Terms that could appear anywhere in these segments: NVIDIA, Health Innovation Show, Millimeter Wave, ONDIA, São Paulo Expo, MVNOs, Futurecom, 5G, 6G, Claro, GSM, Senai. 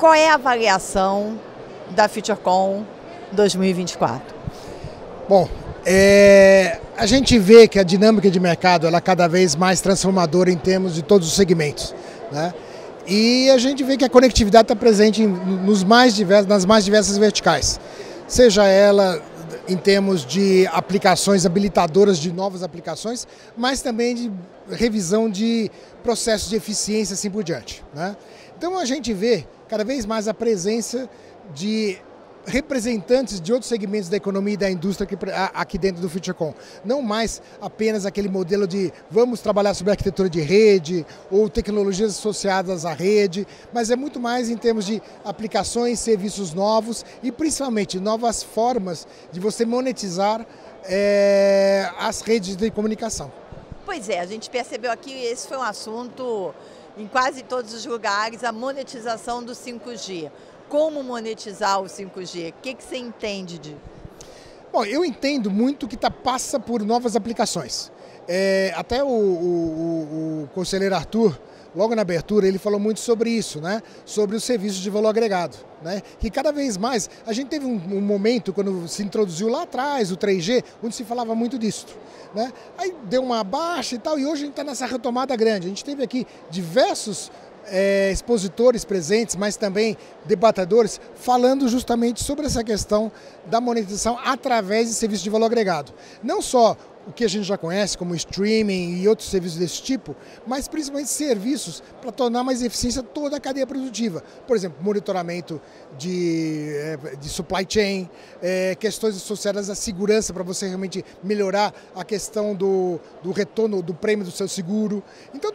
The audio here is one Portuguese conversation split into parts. Qual é a avaliação da Futurecom 2024? Bom, a gente vê que a dinâmica de mercado ela é cada vez mais transformadora em termos de todos os segmentos, né? E a gente vê que a conectividade está presente nas mais diversas verticais, seja ela em termos de aplicações habilitadoras de novas aplicações, mas também de revisão de processos de eficiência, assim por diante, né? Então a gente vê cada vez mais a presença de representantes de outros segmentos da economia e da indústria aqui dentro do Futurecom. Não mais apenas aquele modelo de vamos trabalhar sobre arquitetura de rede ou tecnologias associadas à rede, mas é muito mais em termos de aplicações, serviços novos e principalmente novas formas de você monetizar as redes de comunicação. Pois é, a gente percebeu aqui, esse foi um assunto em quase todos os lugares, a monetização do 5G. Como monetizar o 5G? O que você entende disso? Bom, eu entendo muito que passa por novas aplicações. Até o conselheiro Arthur, logo na abertura, ele falou muito sobre isso, né? Sobre os serviços de valor agregado, né? Que cada vez mais, a gente teve um momento, quando se introduziu lá atrás o 3G, onde se falava muito disso, né? Aí deu uma baixa e tal, e hoje a gente está nessa retomada grande. A gente teve aqui diversos expositores presentes, mas também debatedores, falando justamente sobre essa questão da monetização através de serviços de valor agregado. Não só o que a gente já conhece, como streaming e outros serviços desse tipo, mas principalmente serviços para tornar mais eficiente toda a cadeia produtiva. Por exemplo, monitoramento de supply chain, questões associadas à segurança para você realmente melhorar a questão do retorno do prêmio do seu seguro. Então,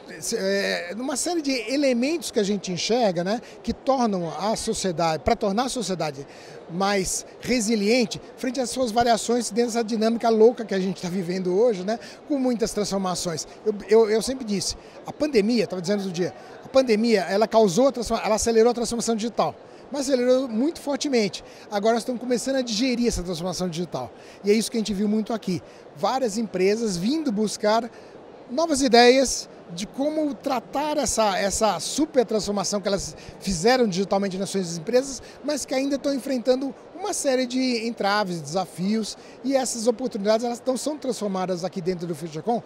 uma série de elementos que a gente enxerga, né, que tornam a sociedade, para tornar a sociedade mais resiliente frente às suas variações dentro dessa dinâmica louca que a gente está vivendo hoje, né, com muitas transformações. Eu sempre disse, a pandemia, estava dizendo outro dia, a pandemia ela causou, ela acelerou a transformação digital, mas acelerou muito fortemente. Agora nós estamos começando a digerir essa transformação digital e é isso que a gente viu muito aqui. Várias empresas vindo buscar novas ideias de como tratar essa super transformação que elas fizeram digitalmente nas suas empresas, mas que ainda estão enfrentando uma série de entraves, desafios, e essas oportunidades elas são transformadas aqui dentro do Futurecom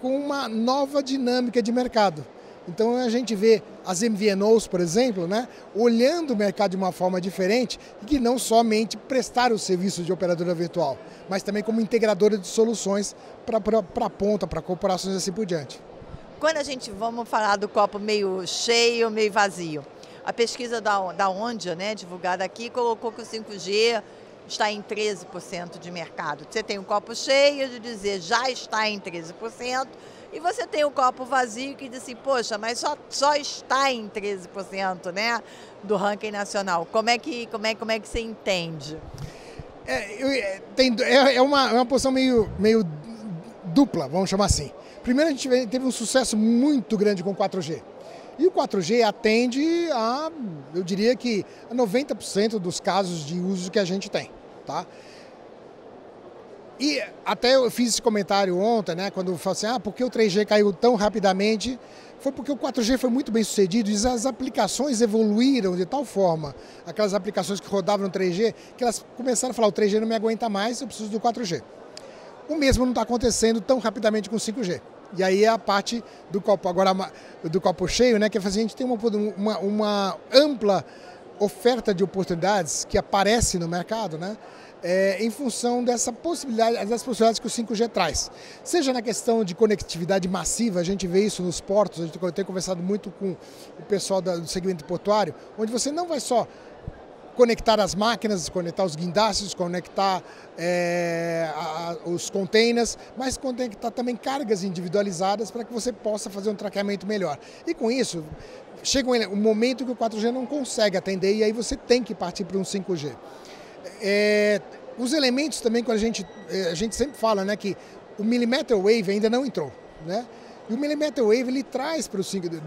com uma nova dinâmica de mercado. Então a gente vê as MVNOs, por exemplo, né, olhando o mercado de uma forma diferente e que não somente prestar o serviço de operadora virtual, mas também como integradora de soluções para a ponta, para corporações e assim por diante. Quando a gente, vamos falar do copo meio cheio, meio vazio, a pesquisa da ONDIA, né, divulgada aqui, colocou que o 5G está em 13% de mercado. Você tem um copo cheio de dizer já está em 13% e você tem um copo vazio que diz assim, poxa, mas só está em 13%, né, do ranking nacional. Como é que você entende? É uma posição meio dupla, vamos chamar assim. Primeiro, a gente teve um sucesso muito grande com o 4G. E o 4G atende a, eu diria que, a 90% dos casos de uso que a gente tem, tá? E até eu fiz esse comentário ontem, né? Quando eu falo assim, por que o 3G caiu tão rapidamente? Foi porque o 4G foi muito bem sucedido e as aplicações evoluíram de tal forma, aquelas aplicações que rodavam no 3G, que elas começaram a falar, o 3G não me aguenta mais, eu preciso do 4G. O mesmo não está acontecendo tão rapidamente com o 5G. E aí é a parte do copo, agora, do copo cheio, né, que a gente tem uma ampla oferta de oportunidades que aparece no mercado, né, em função das possibilidades que o 5G traz. Seja na questão de conectividade massiva, a gente vê isso nos portos, eu tenho conversado muito com o pessoal do segmento portuário, onde você não vai só conectar as máquinas, conectar os guindastes, conectar os containers, mas conectar também cargas individualizadas para que você possa fazer um traqueamento melhor. E com isso, chega um momento que o 4G não consegue atender e aí você tem que partir para um 5G. Os elementos também, quando a gente sempre fala, né, que o Millimeter Wave ainda não entrou, né? E o Millimeter Wave ele traz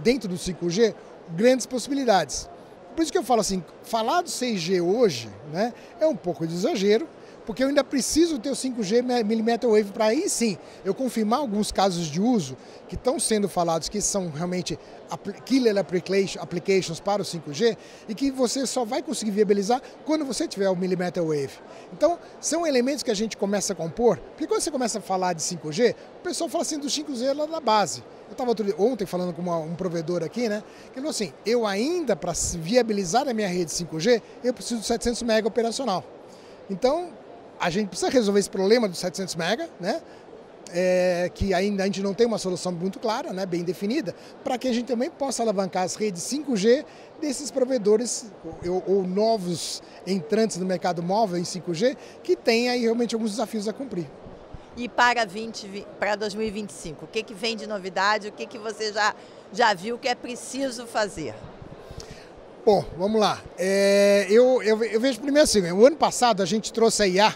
dentro do 5G grandes possibilidades. Por isso que eu falo assim, falar do 6G hoje, né, é um pouco de exagero, porque eu ainda preciso ter o 5G Millimeter Wave para aí sim eu confirmar alguns casos de uso que estão sendo falados, que são realmente killer applications para o 5G e que você só vai conseguir viabilizar quando você tiver o Millimeter Wave. Então, são elementos que a gente começa a compor, porque quando você começa a falar de 5G, o pessoal fala assim do 5G lá na base. Eu estava ontem falando com um provedor aqui, né? Que falou assim, eu ainda, para viabilizar a minha rede 5G, eu preciso de 700 mega operacional. Então, a gente precisa resolver esse problema dos 700 mega, né? Que ainda a gente não tem uma solução muito clara, né, bem definida, para que a gente também possa alavancar as redes 5G desses provedores ou novos entrantes no mercado móvel em 5G, que tem aí realmente alguns desafios a cumprir. E para 2025, o que vem de novidade, o que você já viu que é preciso fazer? Bom, vamos lá. Eu vejo primeiro assim, o ano passado a gente trouxe a IA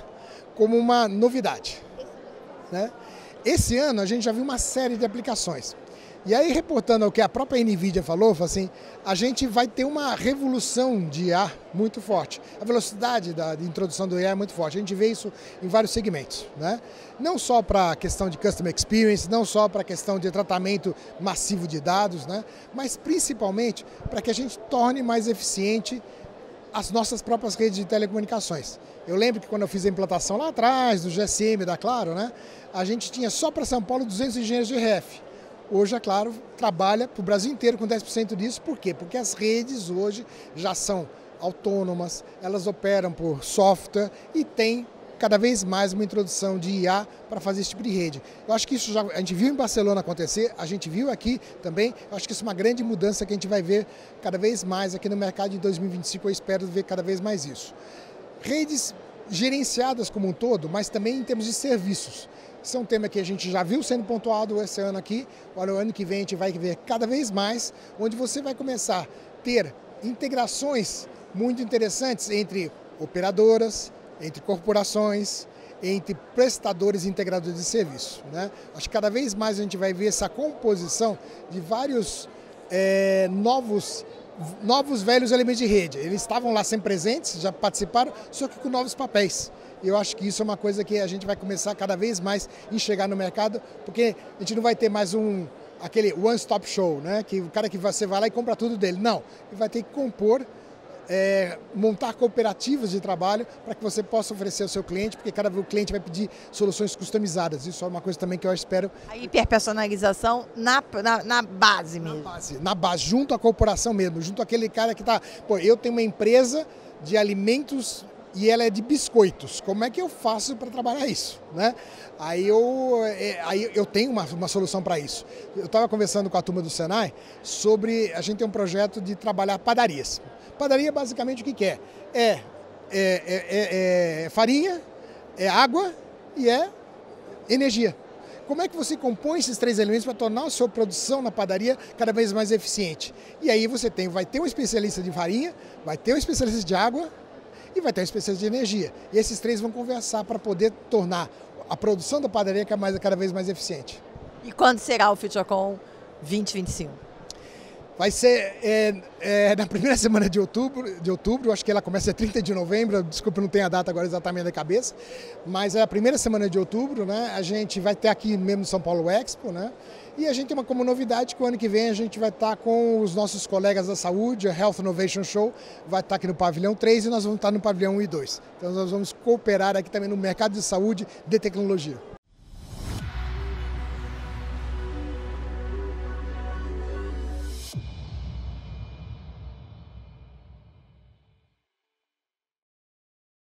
como uma novidade, né? Esse ano a gente já viu uma série de aplicações. E aí, reportando ao que a própria NVIDIA falou, assim, a gente vai ter uma revolução de IA muito forte. A velocidade de introdução do IA é muito forte. A gente vê isso em vários segmentos, né? Não só para a questão de customer experience, não só para a questão de tratamento massivo de dados, né? Mas principalmente para que a gente torne mais eficiente as nossas próprias redes de telecomunicações. Eu lembro que quando eu fiz a implantação lá atrás, do GSM, da Claro, né, a gente tinha só para São Paulo 200 engenheiros de RF. Hoje, a Claro trabalha para o Brasil inteiro com 10% disso. Por quê? Porque as redes hoje já são autônomas, elas operam por software e tem cada vez mais uma introdução de IA para fazer esse tipo de rede. Eu acho que isso já a gente viu em Barcelona acontecer, a gente viu aqui também. Eu acho que isso é uma grande mudança que a gente vai ver cada vez mais aqui no mercado de 2025. Eu espero ver cada vez mais isso. Redes gerenciadas como um todo, mas também em termos de serviços. Isso é um tema que a gente já viu sendo pontuado esse ano aqui. Olha, o ano que vem a gente vai ver cada vez mais, onde você vai começar a ter integrações muito interessantes entre operadoras, entre corporações, entre prestadores e integradores de serviço, né? Acho que cada vez mais a gente vai ver essa composição de vários novos velhos elementos de rede. Eles estavam lá sempre presentes, já participaram, só que com novos papéis. Eu acho que isso é uma coisa que a gente vai começar cada vez mais a enxergar no mercado, porque a gente não vai ter mais aquele one-stop show, né? Que o cara que você vai lá e compra tudo dele. Não, ele vai ter que compor, montar cooperativas de trabalho para que você possa oferecer ao seu cliente, porque cada vez o cliente vai pedir soluções customizadas. Isso é uma coisa também que eu espero. A hiperpersonalização na base mesmo. Na base, junto à corporação mesmo, junto àquele cara que está... Pô, eu tenho uma empresa de alimentos e ela é de biscoitos. Como é que eu faço para trabalhar isso, né? Aí eu tenho uma solução para isso. Eu estava conversando com a turma do Senai sobre... A gente tem um projeto de trabalhar padarias. Padaria, basicamente, o que é? É farinha, é água e é energia. Como é que você compõe esses três elementos para tornar a sua produção na padaria cada vez mais eficiente? E aí você vai ter um especialista de farinha, vai ter um especialista de água e vai ter um especialista de energia. E esses três vão conversar para poder tornar a produção da padaria cada vez mais eficiente. E quando será o Futurecom 2025? Vai ser na primeira semana de outubro, acho que ela começa 30 de novembro, desculpa, não tenho a data agora exatamente na cabeça, mas é a primeira semana de outubro, né? A gente vai ter aqui mesmo no São Paulo Expo, né? E a gente tem como novidade que o ano que vem a gente vai estar com os nossos colegas da saúde, a Health Innovation Show, vai estar aqui no pavilhão 3 e nós vamos estar no pavilhão 1 e 2. Então nós vamos cooperar aqui também no mercado de saúde de tecnologia.